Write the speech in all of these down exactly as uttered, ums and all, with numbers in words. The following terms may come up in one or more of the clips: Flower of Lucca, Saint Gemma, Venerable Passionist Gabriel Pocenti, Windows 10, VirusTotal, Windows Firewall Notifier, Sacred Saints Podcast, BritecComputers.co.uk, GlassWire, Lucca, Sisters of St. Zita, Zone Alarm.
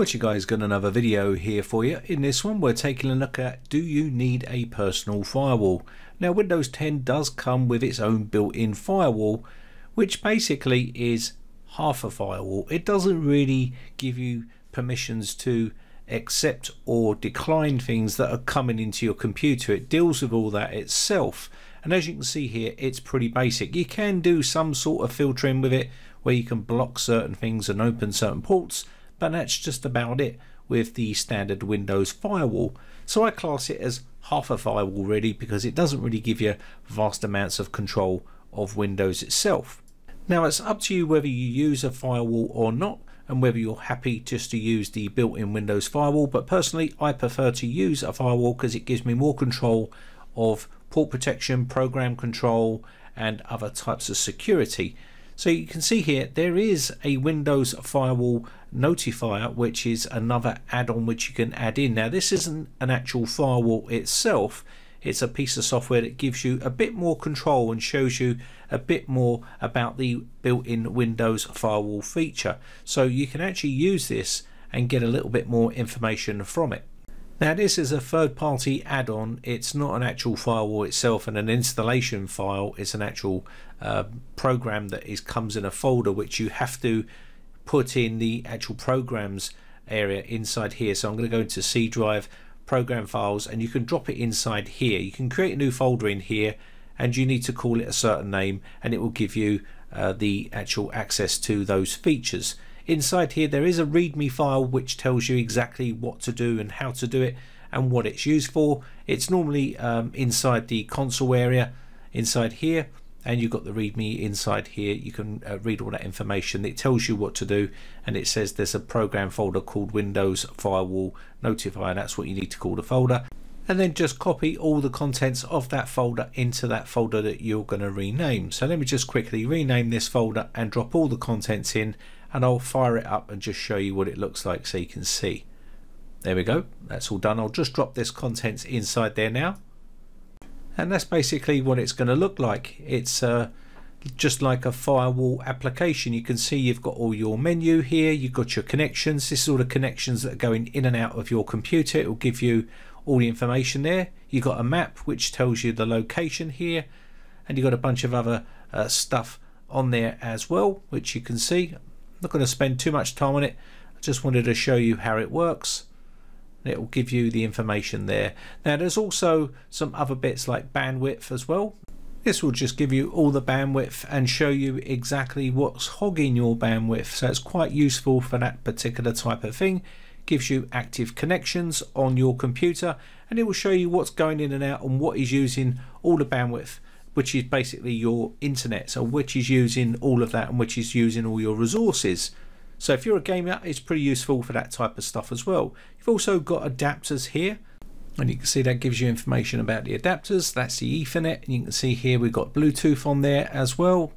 Well, you guys got another video here for you. In this one we're taking a look at, do you need a personal firewall? Now Windows ten does come with its own built-in firewall, which basically is half a firewall. It doesn't really give you permissions to accept or decline things that are coming into your computer. It deals with all that itself, and as you can see here, it's pretty basic. You can do some sort of filtering with it where you can block certain things and open certain ports, but that's just about it with the standard Windows firewall. So I class it as half a firewall really, because it doesn't really give you vast amounts of control of Windows itself. Now it's up to you whether you use a firewall or not, and whether you're happy just to use the built-in Windows firewall, but personally I prefer to use a firewall because it gives me more control of port protection, program control and other types of security. So you can see here there is a Windows Firewall Notifier, which is another add-on which you can add in. Now this isn't an actual firewall itself, it's a piece of software that gives you a bit more control and shows you a bit more about the built-in Windows firewall feature. So you can actually use this and get a little bit more information from it. Now this is a third-party add-on, it's not an actual firewall itself and an installation file, it's an actual uh, program that is comes in a folder which you have to put in the actual programs area inside here. So I'm going to go into C drive, program files, and you can drop it inside here. You can create a new folder in here and you need to call it a certain name and it will give you uh, the actual access to those features. Inside here there is a readme file which tells you exactly what to do and how to do it and what it's used for. It's normally um, inside the console area inside here, and you've got the readme inside here. You can uh, read all that information. It tells you what to do and it says there's a program folder called Windows Firewall Notifier. That's what you need to call the folder, and then just copy all the contents of that folder into that folder that you're going to rename. So let me just quickly rename this folder and drop all the contents in, and I'll fire it up and just show you what it looks like so you can see. There we go, that's all done. I'll just drop this contents inside there now, and that's basically what it's going to look like. It's uh, just like a firewall application. You can see you've got all your menu here, you've got your connections. This is all the connections that are going in and out of your computer. It will give you all the information there. You've got a map which tells you the location here, and you've got a bunch of other uh, stuff on there as well, which you can see. Not going to spend too much time on it, I just wanted to show you how it works. It will give you the information there. Now there's also some other bits like bandwidth as well. This will just give you all the bandwidth and show you exactly what's hogging your bandwidth, so it's quite useful for that particular type of thing. Gives you active connections on your computer and it will show you what's going in and out and what is using all the bandwidth, which is basically your internet, so which is using all of that and which is using all your resources. So if you're a gamer, it's pretty useful for that type of stuff as well. You've also got adapters here, and you can see that gives you information about the adapters. That's the Ethernet, and you can see here we've got Bluetooth on there as well.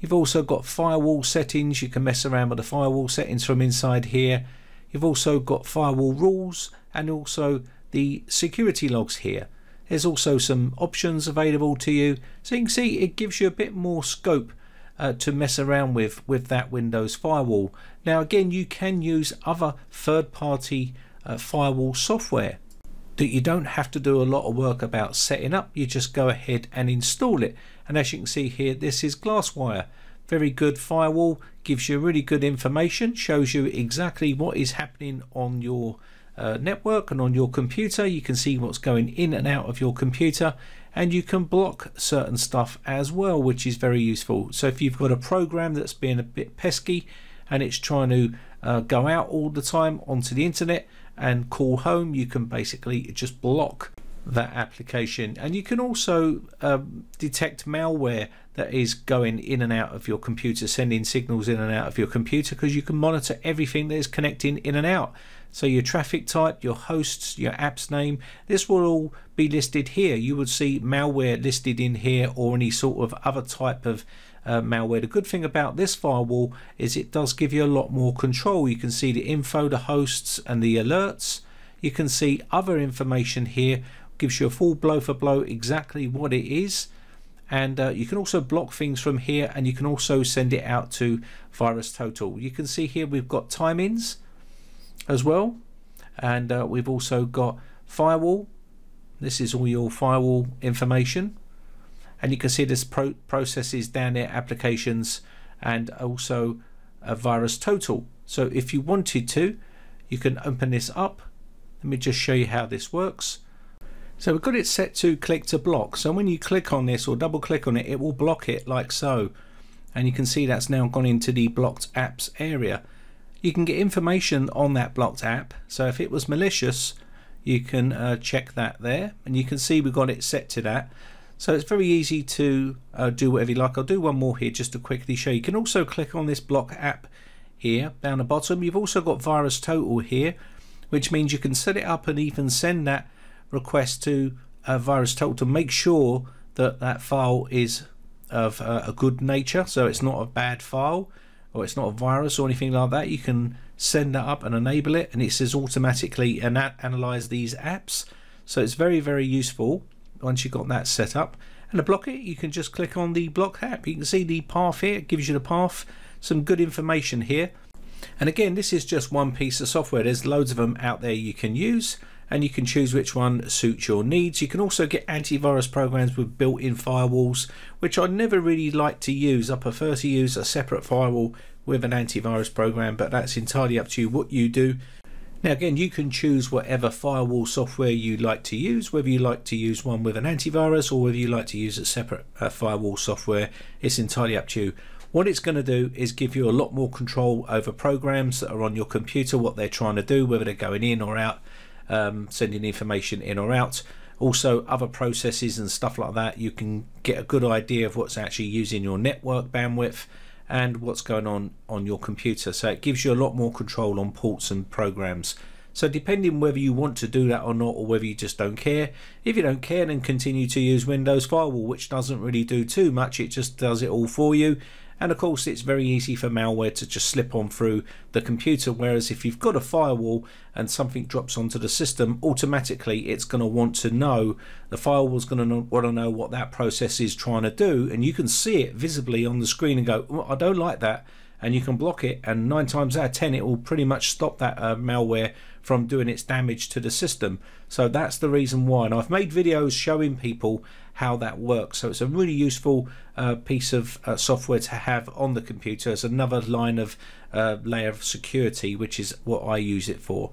You've also got firewall settings. You can mess around with the firewall settings from inside here. You've also got firewall rules and also the security logs here. There's also some options available to you, so you can see it gives you a bit more scope uh, to mess around with with that Windows firewall. Now again, you can use other third-party uh, firewall software that you don't have to do a lot of work about setting up. You just go ahead and install it, and as you can see here, this is GlassWire. Very good firewall, gives you really good information, shows you exactly what is happening on your Uh, network and on your computer. You can see what's going in and out of your computer, and you can block certain stuff as well, which is very useful. So if you've got a program that's being a bit pesky and it's trying to uh, go out all the time onto the internet and call home, you can basically just block that application. And you can also um, detect malware that is going in and out of your computer, sending signals in and out of your computer, because you can monitor everything that is connecting in and out. So your traffic type, your hosts, your app's name, this will all be listed here. You would see malware listed in here or any sort of other type of uh, malware. The good thing about this firewall is it does give you a lot more control. You can see the info, the hosts and the alerts. You can see other information here, gives you a full blow for blow exactly what it is, and uh, you can also block things from here, and you can also send it out to VirusTotal. You can see here we've got timings, as well. And uh, we've also got firewall. This is all your firewall information, and you can see this pro processes down there, applications, and also a VirusTotal. So if you wanted to, you can open this up. Let me just show you how this works. So we've got it set to click to block. So when you click on this or double click on it, it will block it like so. And you can see that's now gone into the blocked apps area. You can get information on that blocked app. So if it was malicious, you can uh, check that there. And you can see we've got it set to that. So it's very easy to uh, do whatever you like. I'll do one more here just to quickly show you. You can also click on this block app here down the bottom. You've also got VirusTotal here, which means you can set it up and even send that request to uh, VirusTotal to make sure that that file is of uh, a good nature, so it's not a bad file or it's not a virus or anything like that. You can send that up and enable it, and it says automatically and analyze these apps. So it's very, very useful once you've got that set up. And to block it, you can just click on the block app. You can see the path here. It gives you the path, some good information here. And again, this is just one piece of software. There's loads of them out there you can use, and you can choose which one suits your needs. You can also get antivirus programs with built-in firewalls, which I never really like to use. I prefer to use a separate firewall with an antivirus program, but that's entirely up to you what you do. Now again, you can choose whatever firewall software you like to use, whether you like to use one with an antivirus or whether you like to use a separate uh, firewall software. It's entirely up to you. What it's going to do is give you a lot more control over programs that are on your computer, what they're trying to do, whether they're going in or out, um, sending information in or out. Also other processes and stuff like that. You can get a good idea of what's actually using your network bandwidth and what's going on on your computer. So it gives you a lot more control on ports and programs. So depending whether you want to do that or not, or whether you just don't care. If you don't care, then continue to use Windows Firewall, which doesn't really do too much. It just does it all for you. And of course, it's very easy for malware to just slip on through the computer. Whereas if you've got a firewall and something drops onto the system, automatically it's going to want to know, the firewall's going to want to know what that process is trying to do. And you can see it visibly on the screen and go, oh, I don't like that. And you can block it, and nine times out of ten it will pretty much stop that uh, malware from doing its damage to the system. So that's the reason why, and I've made videos showing people how that works. So it's a really useful uh, piece of uh, software to have on the computer. It's another line of uh, layer of security, which is what I use it for.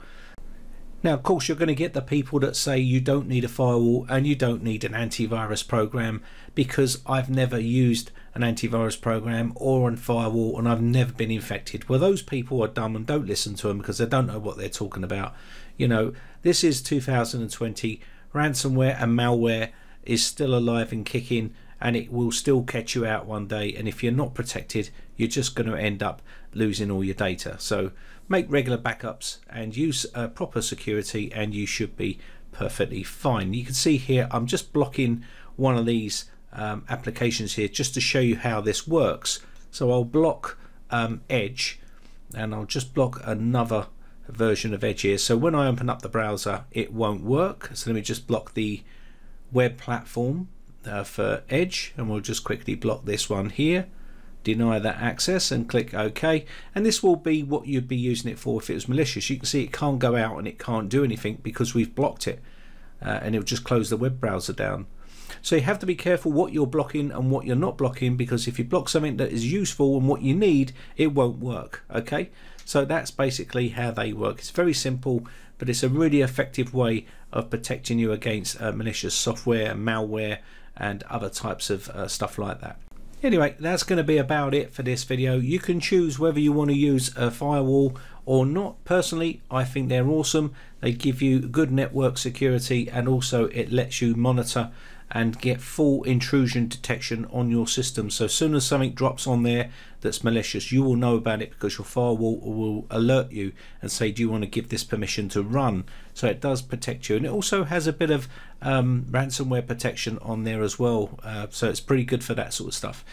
Now of course you're going to get the people that say you don't need a firewall and you don't need an antivirus program, because I've never used an antivirus program or a firewall and I've never been infected. Well, those people are dumb, and don't listen to them because they don't know what they're talking about. You know, this is two thousand twenty. Ransomware and malware is still alive and kicking, and it will still catch you out one day. And if you're not protected, you're just going to end up losing all your data. So make regular backups and use uh, proper security, and you should be perfectly fine. You can see here, I'm just blocking one of these um, applications here just to show you how this works. So I'll block um, Edge, and I'll just block another version of Edge here. So when I open up the browser, it won't work. So let me just block the web platform Uh, for Edge, and we'll just quickly block this one here, deny that access, and click OK. And this will be what you'd be using it for if it was malicious. You can see it can't go out and it can't do anything because we've blocked it, uh, and it'll just close the web browser down. So you have to be careful what you're blocking and what you're not blocking, because if you block something that is useful and what you need, it won't work. Okay, so that's basically how they work. It's very simple, but it's a really effective way of protecting you against uh, malicious software and malware and other types of uh, stuff like that. Anyway, that's going to be about it for this video. You can choose whether you want to use a firewall or not. Personally, I think they're awesome. They give you good network security, and also it lets you monitor and get full intrusion detection on your system. So as soon as something drops on there that's malicious, you will know about it because your firewall will alert you and say, do you want to give this permission to run? So it does protect you, and it also has a bit of um, ransomware protection on there as well, uh, so it's pretty good for that sort of stuff.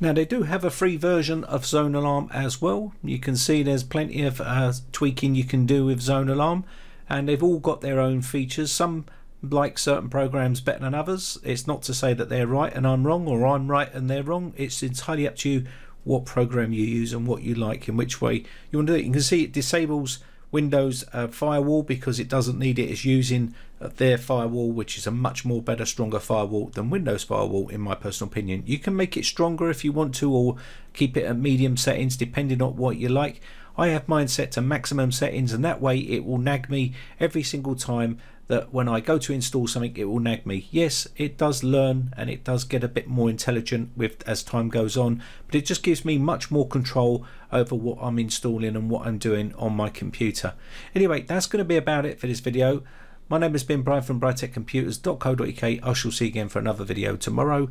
Now they do have a free version of Zone Alarm as well. You can see there's plenty of uh, tweaking you can do with Zone Alarm, and they've all got their own features. Some like certain programs better than others. It's not to say that they're right and I'm wrong, or I'm right and they're wrong. It's entirely up to you what program you use and what you like and which way you want to do it. You can see it disables Windows uh, firewall because it doesn't need it. It's using their firewall, which is a much more better, stronger firewall than Windows firewall, in my personal opinion. You can make it stronger if you want to, or keep it at medium settings depending on what you like. I have mine set to maximum settings, and that way it will nag me every single time that when I go to install something, it will nag me. Yes, it does learn and it does get a bit more intelligent with as time goes on, but it just gives me much more control over what I'm installing and what I'm doing on my computer. Anyway, that's going to be about it for this video. My name has been Brian from Britec Computers dot co dot U K. I shall see you again for another video tomorrow.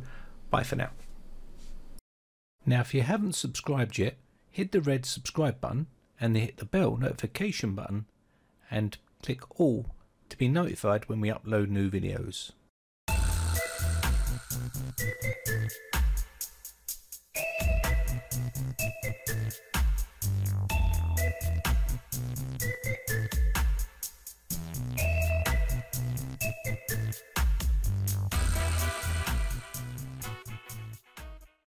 Bye for now. Now, if you haven't subscribed yet, hit the red subscribe button and hit the bell notification button and click all to be notified when we upload new videos.